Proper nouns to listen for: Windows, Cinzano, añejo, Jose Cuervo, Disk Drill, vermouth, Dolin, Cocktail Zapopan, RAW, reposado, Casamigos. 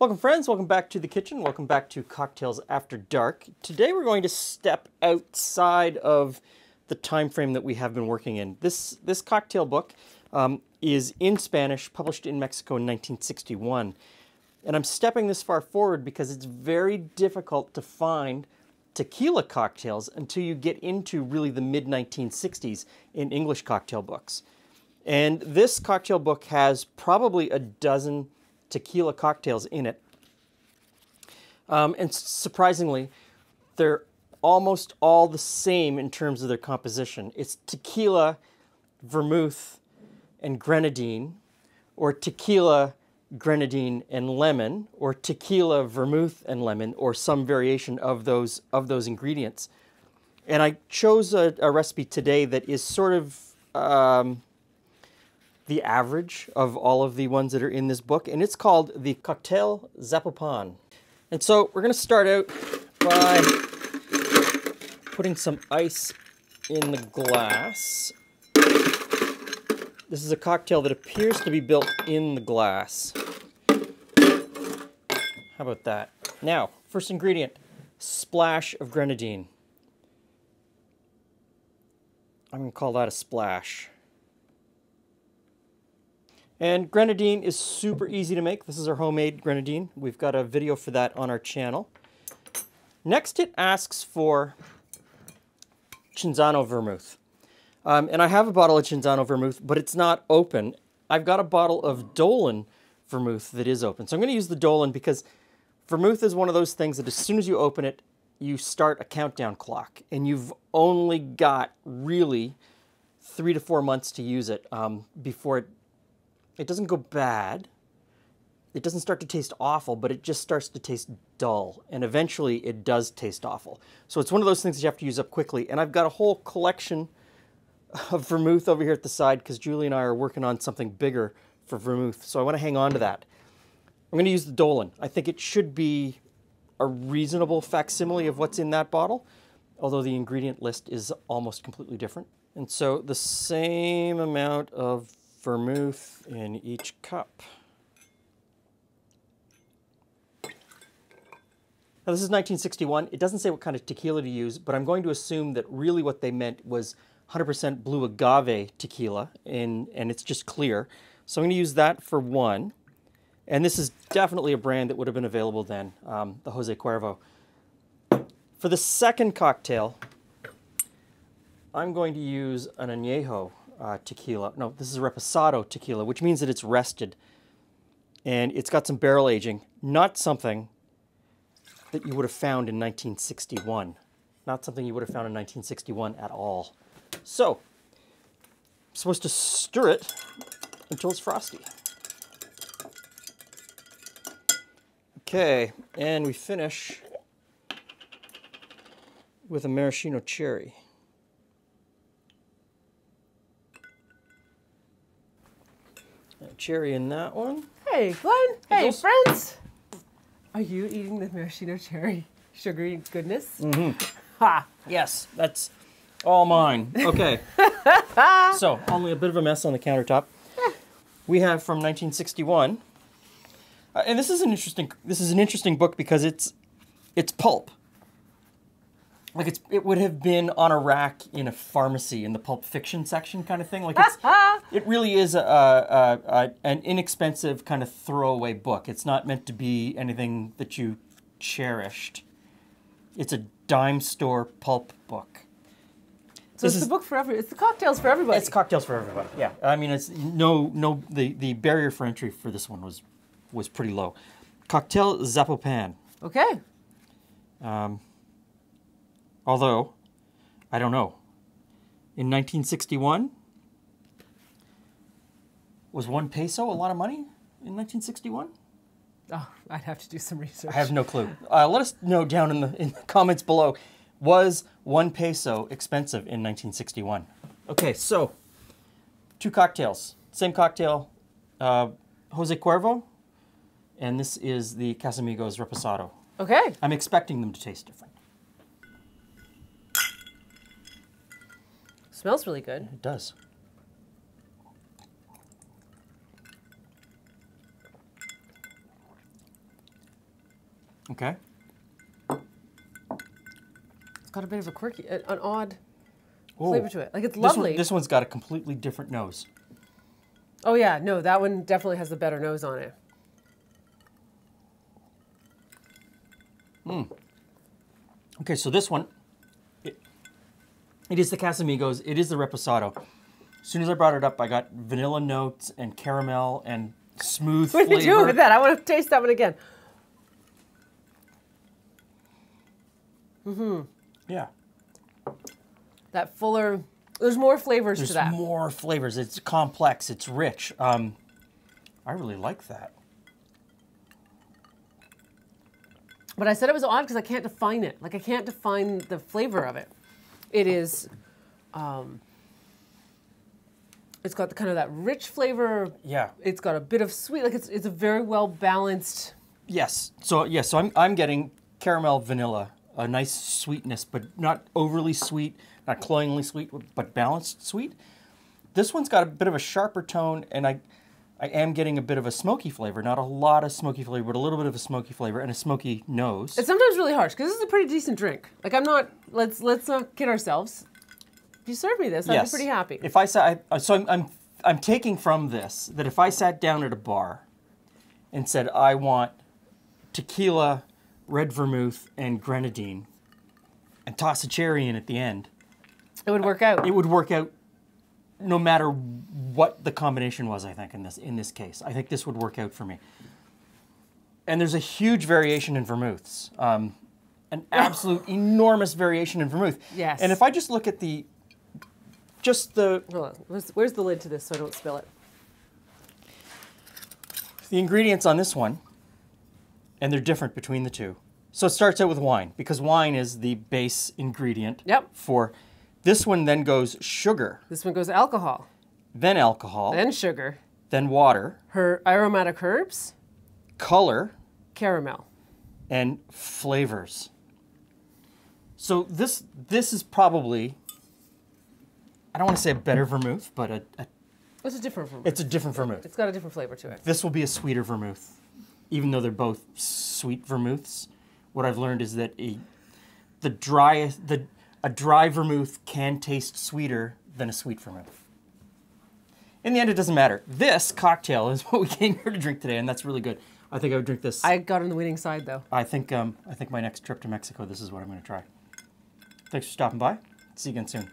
Welcome friends, welcome back to the kitchen, welcome back to Cocktails After Dark. Today we're going to step outside of the time frame that we have been working in. This cocktail book is in Spanish, published in Mexico in 1961. And I'm stepping this far forward because it's very difficult to find tequila cocktails until you get into really the mid-1960s in English cocktail books. And this cocktail book has probably a dozen tequila cocktails in it. And surprisingly, they're almost all the same in terms of their composition. It's tequila, vermouth, and grenadine, or tequila, grenadine, and lemon, or tequila, vermouth, and lemon, or some variation of those ingredients. And I chose a recipe today that is sort of the average of all of the ones that are in this book, and it's called the Cocktail Zapopan. And so we're gonna start out by putting some ice in the glass. This is a cocktail that appears to be built in the glass. How about that? Now, first ingredient, splash of grenadine. I'm gonna call that a splash. And grenadine is super easy to make. This is our homemade grenadine. We've got a video for that on our channel. Next, it asks for Cinzano vermouth. And I have a bottle of Cinzano vermouth, but it's not open. I've got a bottle of Dolin vermouth that is open. So I'm gonna use the Dolin because vermouth is one of those things that as soon as you open it, you start a countdown clock and you've only got really 3 to 4 months to use it before it doesn't go bad. It doesn't start to taste awful, but it just starts to taste dull. And eventually it does taste awful. So it's one of those things that you have to use up quickly. And I've got a whole collection of vermouth over here at the side because Julie and I are working on something bigger for vermouth. So I want to hang on to that. I'm gonna use the Dolin. I think it should be a reasonable facsimile of what's in that bottle, although the ingredient list is almost completely different. And so the same amount of vermouth in each cup. Now this is 1961. It doesn't say what kind of tequila to use, but I'm going to assume that really what they meant was 100% blue agave tequila, and it's just clear. So I'm going to use that for one. And this is definitely a brand that would have been available then, the Jose Cuervo. For the second cocktail, I'm going to use an añejo tequila. No, this is reposado tequila, which means that it's rested and it's got some barrel aging. Not something that you would have found in 1961. Not something you would have found in 1961 at all. So, I'm supposed to stir it until it's frosty. Okay, and we finish with a maraschino cherry. Cherry in that one. Hey, Glenn. Hey, friends. Are you eating the maraschino cherry sugary goodness? Mm-hmm. Ha. Yes, that's all mine. Okay. So, only a bit of a mess on the countertop. We have from 1961, and this is an interesting book because it's pulp. Like it would have been on a rack in a pharmacy in the pulp fiction section kind of thing. Like it really is an inexpensive kind of throwaway book. It's not meant to be anything that you cherished. It's a dime store pulp book. So it's the book for everybody. It's the cocktails for everybody. It's cocktails for everybody. Yeah, I mean, it's the barrier for entry for this one was pretty low. Cocktail Zapopan. Okay. Although, I don't know, in 1961, was 1 peso a lot of money in 1961? Oh, I'd have to do some research. I have no clue. Let us know down in the comments below, was 1 peso expensive in 1961? Okay, so, 2 cocktails. Same cocktail, Jose Cuervo, and this is the Casamigos Reposado. Okay. I'm expecting them to taste different. Smells really good. It does. Okay. It's got a bit of a quirky, an odd flavor to it. Like, it's lovely. This one's got a completely different nose. Oh yeah, no, that one definitely has the better nose on it. Mm. Okay, so this one, it is the Casamigos, it is the Reposado. As soon as I brought it up, I got vanilla notes and caramel and smooth flavor. What did you do with that? I want to taste that one again. Mm-hmm. Yeah. That fuller, there's more flavors to that. There's more flavors. It's complex, it's rich. I really like that. But I said it was odd because I can't define it. Like, I can't define the flavor of it. It is, it's got the kind of that rich flavor. Yeah. It's got a bit of sweet. Like, it's a very well balanced. Yes. So yeah. So I'm getting caramel vanilla, a nice sweetness, but not overly sweet, not cloyingly sweet, but balanced sweet. This one's got a bit of a sharper tone, and I am getting a bit of a smoky flavor, not a lot of smoky flavor, but a little bit of a smoky flavor and a smoky nose. It's sometimes really harsh, because this is a pretty decent drink. Like, I'm not, let's not kid ourselves. If you served me this, yes, I'd be pretty happy. If I sat, I'm taking from this that if I sat down at a bar and said, I want tequila, red vermouth, and grenadine, and toss a cherry in at the end. It would work out. It would work out. No matter what the combination was, I think, in this case. I think this would work out for me. And there's a huge variation in vermouths. An absolute enormous variation in vermouth. Yes. And if I just look at the, hold on. Where's the lid to this so I don't spill it? The ingredients on this one, and they're different between the two. So it starts out with wine, because wine is the base ingredient for... This one then goes sugar. This one goes alcohol. Then alcohol. Then sugar. Then water. Her aromatic herbs. Color. Caramel. And flavors. So this is probably, I don't want to say a better vermouth, but it's a different vermouth. It's a different vermouth. It's got a different flavor to it. This will be a sweeter vermouth, even though they're both sweet vermouths. What I've learned is that a dry vermouth can taste sweeter than a sweet vermouth. In the end, it doesn't matter. This cocktail is what we came here to drink today, and that's really good. I think I would drink this. I got on the winning side, though. I think my next trip to Mexico, this is what I'm going to try. Thanks for stopping by. See you again soon.